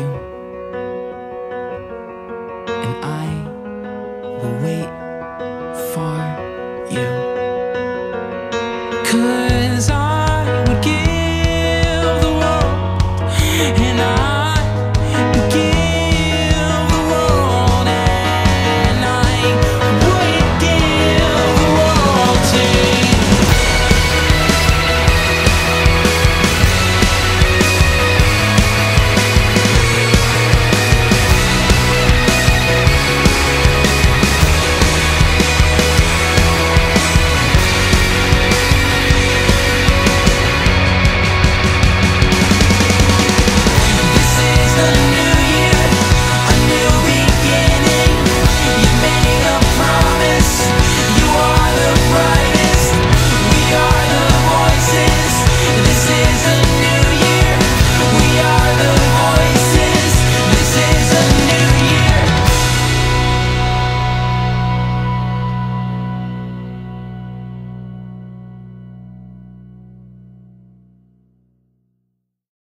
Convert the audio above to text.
you.